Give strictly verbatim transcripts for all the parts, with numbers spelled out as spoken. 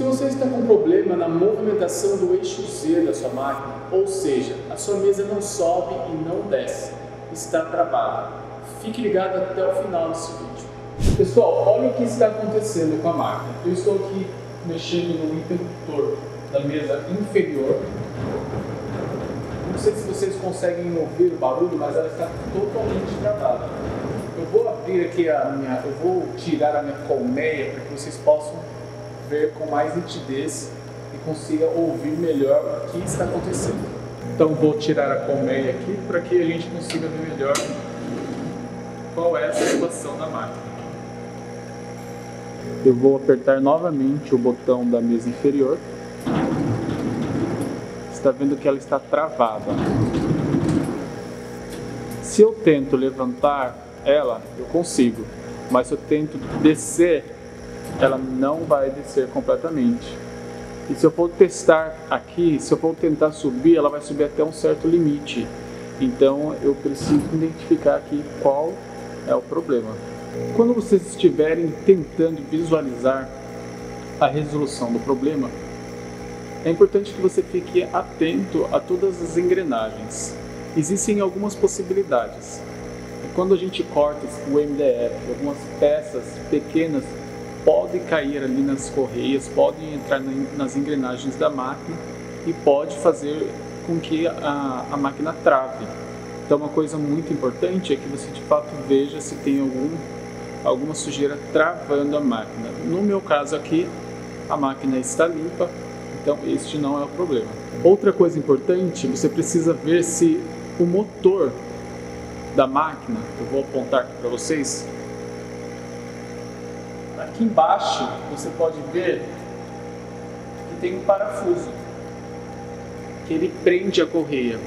Se você está com problema na movimentação do eixo Z da sua máquina, ou seja, a sua mesa não sobe e não desce, está travada. Fique ligado até o final desse vídeo. Pessoal, olha o que está acontecendo com a máquina. Eu estou aqui mexendo no interruptor da mesa inferior. Não sei se vocês conseguem ouvir o barulho, mas ela está totalmente travada. Eu vou abrir aqui a minha, eu vou tirar a minha colmeia para que vocês possam ver com mais nitidez e consiga ouvir melhor o que está acontecendo. Então vou tirar a colmeia aqui para que a gente consiga ver melhor qual é a situação da máquina. Eu vou apertar novamente o botão da mesa inferior. Você está vendo que ela está travada. Se eu tento levantar ela, eu consigo, mas se eu tento descer, ela não vai descer completamente. E se eu for testar aqui, se eu for tentar subir, ela vai subir até um certo limite. Então eu preciso identificar aqui qual é o problema. Quando vocês estiverem tentando visualizar a resolução do problema, é importante que você fique atento a todas as engrenagens. Existem algumas possibilidades. Quando a gente corta o M D F, algumas peças pequenas pode cair ali nas correias, pode entrar nas engrenagens da máquina e pode fazer com que a, a máquina trave. Então uma coisa muito importante é que você de fato veja se tem algum, alguma sujeira travando a máquina. No meu caso aqui, a máquina está limpa, então este não é o problema. Outra coisa importante, você precisa ver se o motor da máquina, eu vou apontar aqui para vocês, aqui embaixo você pode ver que tem um parafuso que ele prende a correia.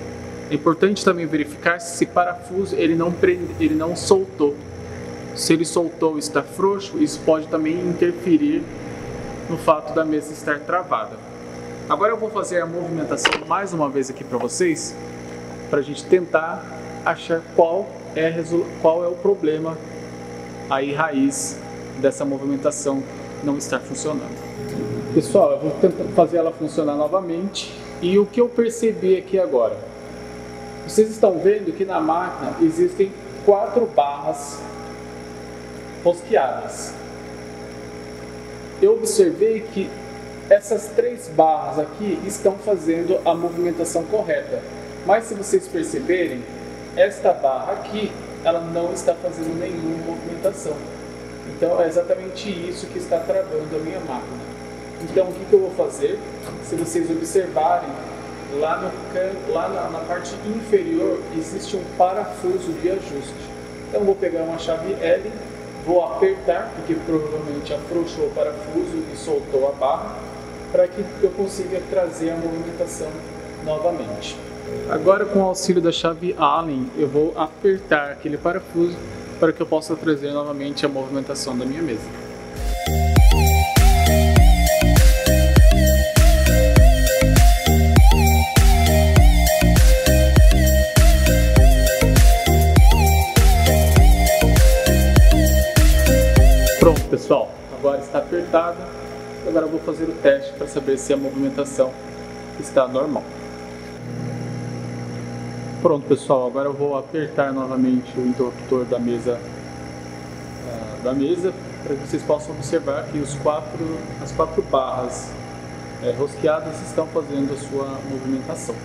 É importante também verificar se esse parafuso ele não prende, ele não soltou. Se ele soltou e está frouxo, isso pode também interferir no fato da mesa estar travada. Agora eu vou fazer a movimentação mais uma vez aqui para vocês, para a gente tentar achar qual é, qual é o problema aí raiz dessa movimentação não estar funcionando. Pessoal, eu vou tentar fazer ela funcionar novamente, e o que eu percebi aqui agora, vocês estão vendo que na máquina existem quatro barras rosqueadas. Eu observei que essas três barras aqui estão fazendo a movimentação correta, mas se vocês perceberem, esta barra aqui, ela não está fazendo nenhuma movimentação. Então é exatamente isso que está travando a minha máquina. Então o que, que eu vou fazer? Se vocês observarem, lá, no canto, lá na, na parte inferior existe um parafuso de ajuste. Então eu vou pegar uma chave L, vou apertar, porque provavelmente afrouxou o parafuso e soltou a barra, para que eu consiga trazer a movimentação novamente. Agora com o auxílio da chave Allen, eu vou apertar aquele parafuso para que eu possa trazer novamente a movimentação da minha mesa. Pronto, pessoal, agora está apertada. Agora eu vou fazer o teste para saber se a movimentação está normal. Pronto, pessoal, agora eu vou apertar novamente o interruptor da mesa uh, da mesa para que vocês possam observar que os quatro, as quatro barras é, rosqueadas estão fazendo a sua movimentação.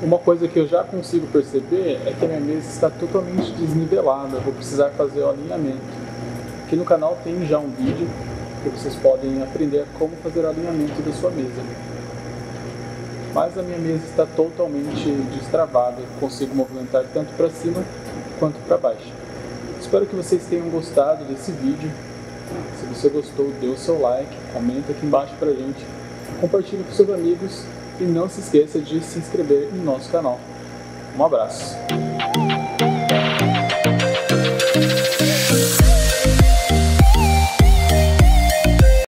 Uma coisa que eu já consigo perceber é que a minha mesa está totalmente desnivelada, eu vou precisar fazer o alinhamento. Aqui no canal tem já um vídeo que vocês podem aprender como fazer o alinhamento da sua mesa. Mas a minha mesa está totalmente destravada, consigo movimentar tanto para cima quanto para baixo. Espero que vocês tenham gostado desse vídeo. Se você gostou, dê o seu like, comenta aqui embaixo pra gente, compartilhe com seus amigos e não se esqueça de se inscrever no nosso canal. Um abraço!